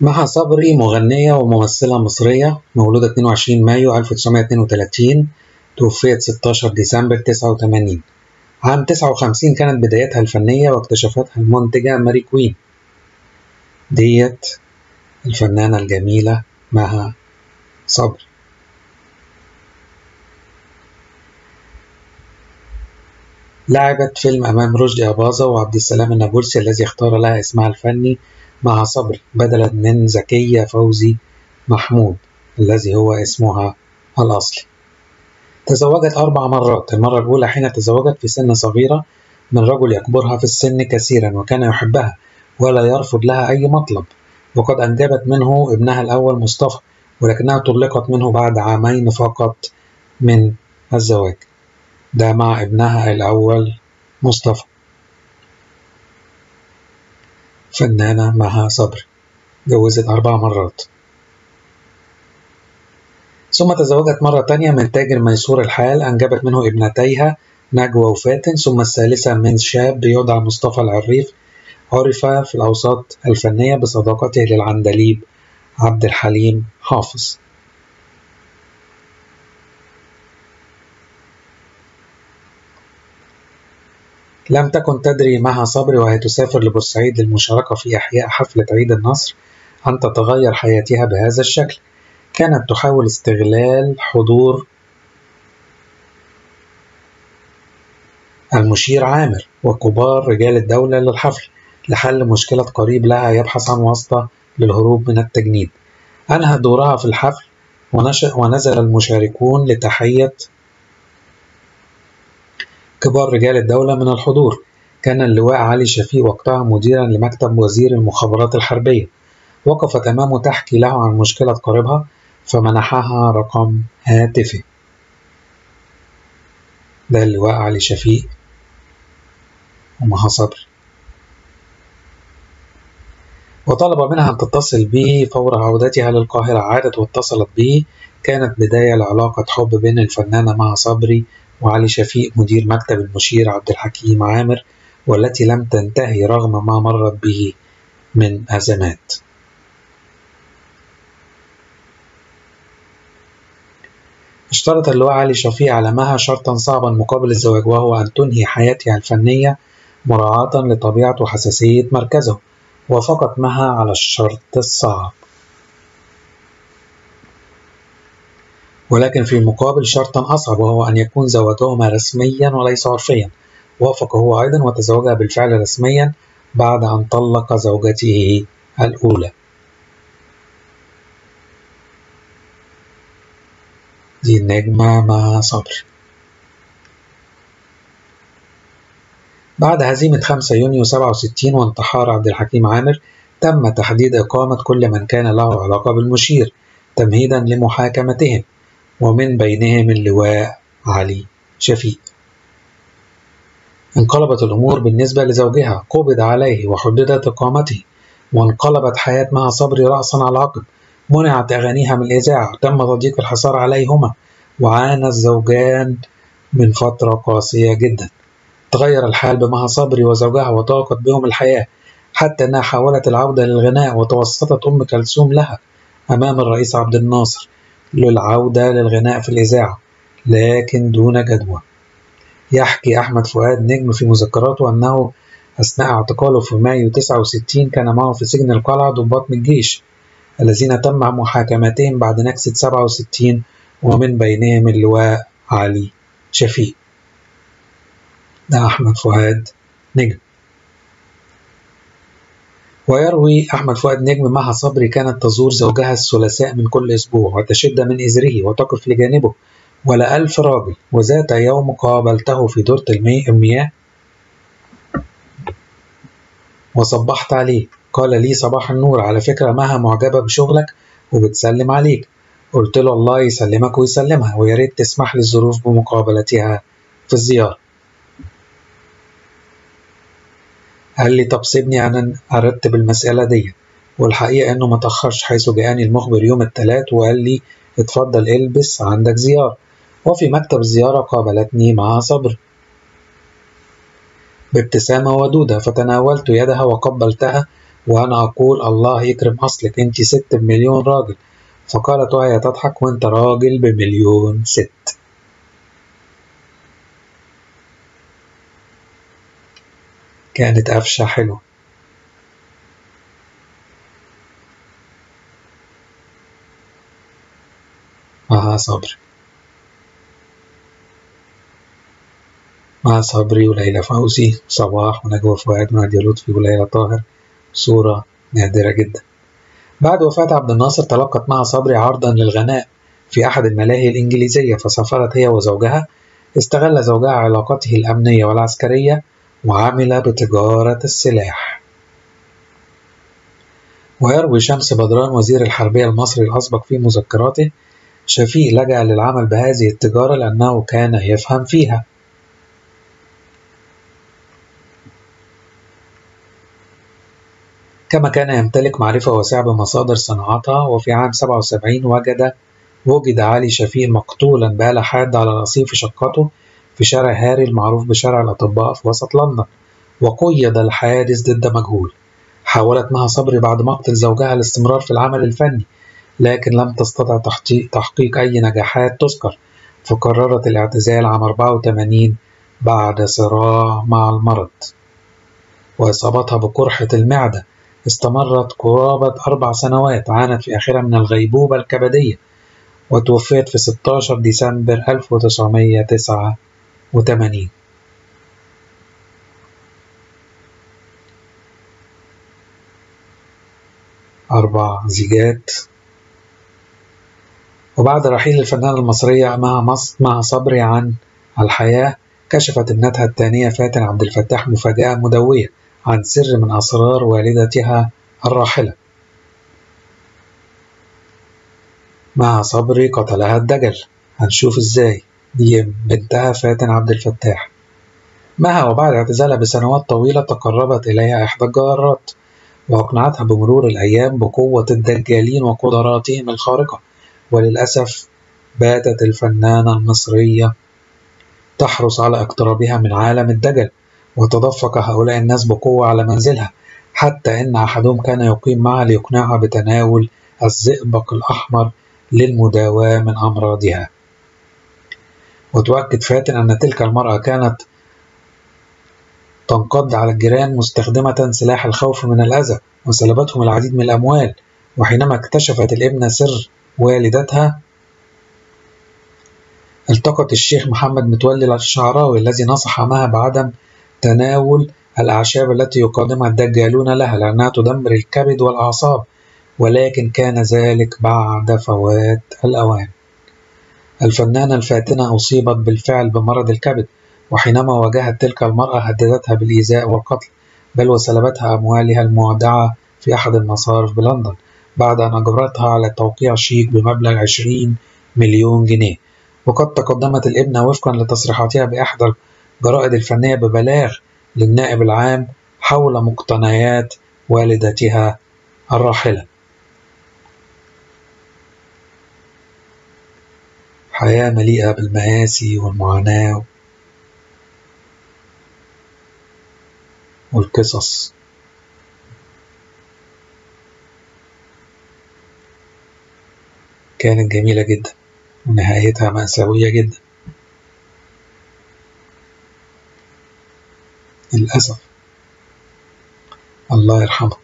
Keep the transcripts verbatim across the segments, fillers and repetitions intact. مها صبري مغنية وممثلة مصرية مولودة اثنين وعشرين مايو ألف وتسعمائة واثنين وثلاثين، توفيت ستة عشر ديسمبر تسعة وثمانين. عام تسعة وخمسين كانت بدايتها الفنية واكتشافتها المنتجة ماري كوين. ديت الفنانة الجميلة مها صبري. لعبت فيلم أمام رشدي أباظة وعبد السلام النابلسي الذي اختار لها اسمها الفني مها صبري بدلا من زكية فوزي محمود الذي هو اسمها الأصلي. تزوجت أربع مرات. المرة الأولى حين تزوجت في سن صغيرة من رجل يكبرها في السن كثيرا وكان يحبها ولا يرفض لها أي مطلب، وقد أنجبت منه ابنها الأول مصطفى، ولكنها طلقت منه بعد عامين فقط من الزواج، ده مع ابنها الأول مصطفى. فنانة مها صبري اتجوزت أربع مرات. ثم تزوجت مرة تانية من تاجر ميسور الحال، أنجبت منه ابنتيها نجوى وفاتن، ثم الثالثة من شاب يدعى مصطفى العريف، عرف في الأوساط الفنية بصداقته للعندليب عبد الحليم حافظ. لم تكن تدري مها صبري وهي تسافر لبورسعيد للمشاركة في إحياء حفلة عيد النصر أن تتغير حياتها بهذا الشكل. كانت تحاول استغلال حضور المشير عامر وكبار رجال الدولة للحفل لحل مشكلة قريب لها يبحث عن واسطة للهروب من التجنيد. أنهى دورها في الحفل ونزل المشاركون لتحية كبار رجال الدولة من الحضور. كان اللواء علي شفيق وقتها مديرا لمكتب وزير المخابرات الحربية. وقفت أمامه تحكي له عن مشكلة قريبها فمنحها رقم هاتفه. ده اللواء علي شفيق ومها صبري، وطلب منها أن تتصل به فور عودتها للقاهرة. عادت واتصلت به. كانت بداية لعلاقة حب بين الفنانة مها صبري وعلي شفيق مدير مكتب المشير عبد الحكيم عامر، والتي لم تنتهي رغم ما مرت به من أزمات. اشترط اللواء علي شفيق على مها شرطا صعبا مقابل الزواج، وهو أن تنهي حياتها الفنية مراعاة لطبيعة وحساسية مركزه. وافقت مها على الشرط الصعب، ولكن في المقابل شرطا أصعب وهو أن يكون زواجهما رسميا وليس عرفيا. وافق هو أيضا وتزوجها بالفعل رسميا بعد أن طلق زوجته الأولى. دي النجمة مها صبري. بعد هزيمة خمسة يونيو سبعة وستين وانتحار عبد الحكيم عامر، تم تحديد إقامة كل من كان له علاقة بالمشير تمهيدا لمحاكمتهم، ومن بينهم اللواء علي شفيق. انقلبت الأمور بالنسبة لزوجها، قبض عليه وحددت إقامته، وانقلبت حياة مها صبري رأسا على عقب. منعت أغانيها من الإذاعة، تم تضييق الحصار عليهما، وعانى الزوجان من فترة قاسية جدا. تغير الحال بمها صبري وزوجها وضاقت بهم الحياة، حتى أنها حاولت العودة للغناء وتوسطت أم كلثوم لها أمام الرئيس عبد الناصر للعودة للغناء في الإذاعة، لكن دون جدوى. يحكي أحمد فؤاد نجم في مذكراته أنه أثناء اعتقاله في مايو تسعة وستين كان معه في سجن القلعة ضباط من الجيش الذين تم محاكمتهم بعد نكسة سبعة وستين، ومن بينهم اللواء علي شفيق. ده أحمد فؤاد نجم. ويروي أحمد فؤاد نجم مها صبري كانت تزور زوجها الثلاثاء من كل أسبوع وتشد من إزره وتقف لجانبه ولا ألف راجل. وذات يوم قابلته في دورة المياه وصبحت عليه. قال لي صباح النور، على فكرة مها معجبة بشغلك وبتسلم عليك. قلت له الله يسلمك ويسلمها، ويا ريت تسمح للظروف بمقابلتها في الزيارة. قال لي طب سيبني أنا أرتب المسألة دي. والحقيقة إنه ما تأخرش، حيث جاءني المخبر يوم الثلاث وقال لي اتفضل البس عندك زيارة. وفي مكتب الزيارة قابلتني مها صبري بابتسامة ودودة، فتناولت يدها وقبلتها وأنا أقول الله يكرم أصلك، أنت ست بمليون راجل. فقالت وهي تضحك، وأنت راجل بمليون ست. كانت قفشة حلوة. مع صبري مع صبري وليلى فوزي، صباح ونجوى فؤاد ونادية لطفي وليلى طاهر، صورة نادرة جدا. بعد وفاة عبد الناصر تلقت مع صبري عرضا للغناء في أحد الملاهي الإنجليزية، فسافرت هي وزوجها. استغل زوجها علاقته الأمنية والعسكرية وعمل بتجارة السلاح. ويروي شمس بدران وزير الحربية المصري الأسبق في مذكراته: شفيق لجأ للعمل بهذه التجارة لأنه كان يفهم فيها. كما كان يمتلك معرفة واسعة بمصادر صناعتها. وفي عام سبعة وسبعين وجد وجد علي شفيق مقتولا بآلة حادة على رصيف شقته في شارع هاري المعروف بشارع الأطباء في وسط لندن، وقيد الحادث ضد مجهول. حاولت مها صبري بعد مقتل زوجها الاستمرار في العمل الفني، لكن لم تستطع تحقيق أي نجاحات تذكر، فقررت الاعتزال عام أربعة وثمانين بعد صراع مع المرض وإصابتها بقرحة المعدة. استمرت قرابة أربع سنوات، عانت في آخرها من الغيبوبة الكبدية، وتوفيت في ستة عشر ديسمبر ألف وتسعمائة وتسعة وثمانين. أربع زيجات. وبعد رحيل الفنانة المصرية مها صبري عن الحياة، كشفت ابنتها الثانية فاتن عبد الفتاح مفاجأة مدوية عن سر من أسرار والدتها الراحلة. مها صبري قتلها الدجل، هنشوف إزاي. دي بنتها فاتن عبد الفتاح. مها وبعد اعتزالها بسنوات طويلة تقربت إليها إحدى الجارات وأقنعتها بمرور الأيام بقوة الدجالين وقدراتهم الخارقة. وللأسف باتت الفنانة المصرية تحرص على اقترابها من عالم الدجل، وتدفق هؤلاء الناس بقوة على منزلها، حتى إن أحدهم كان يقيم معها ليقنعها بتناول الزئبق الأحمر للمداواة من أمراضها. وتؤكد فاتن أن تلك المرأة كانت تنقض على الجيران مستخدمة سلاح الخوف من الأذى، وسلبتهم العديد من الأموال. وحينما اكتشفت الابنة سر والدتها، التقت الشيخ محمد متولي الشعراوي الذي نصح معها بعدم تناول الأعشاب التي يقدمها الدجالون لها لأنها تدمر الكبد والأعصاب، ولكن كان ذلك بعد فوات الأوان. الفنانة الفاتنة أصيبت بالفعل بمرض الكبد، وحينما واجهت تلك المرأة هددتها بالإيذاء والقتل، بل وسلبتها أموالها المودعة في أحد المصارف بلندن، بعد أن أجبرتها على توقيع شيك بمبلغ عشرين مليون جنيه. وقد تقدمت الابنة وفقا لتصريحاتها بإحدى الجرائد الفنية ببلاغ للنائب العام حول مقتنيات والدتها الراحلة. حياة مليئة بالمآسي والمعاناة والقصص. كانت جميلة جدا ونهايتها مأساوية جدا للأسف. الله يرحمها.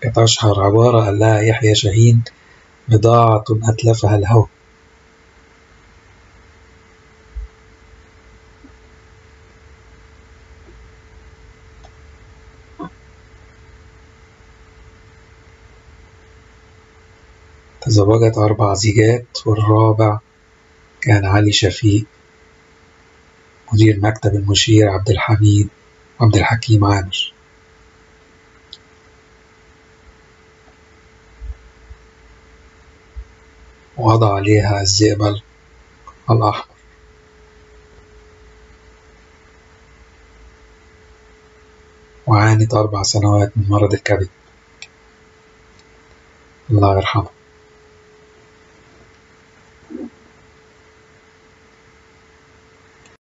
كانت أشهر عبارة قال لها يحيى شاهين: بضاعة أتلفها الهوى. تزوجت أربع زيجات، والرابع كان علي شفيق مدير مكتب المشير عبد الحميد عبد الحكيم عامر. وضع عليها الزئبق الأحمر. وعانت أربع سنوات من مرض الكبد. الله يرحمه.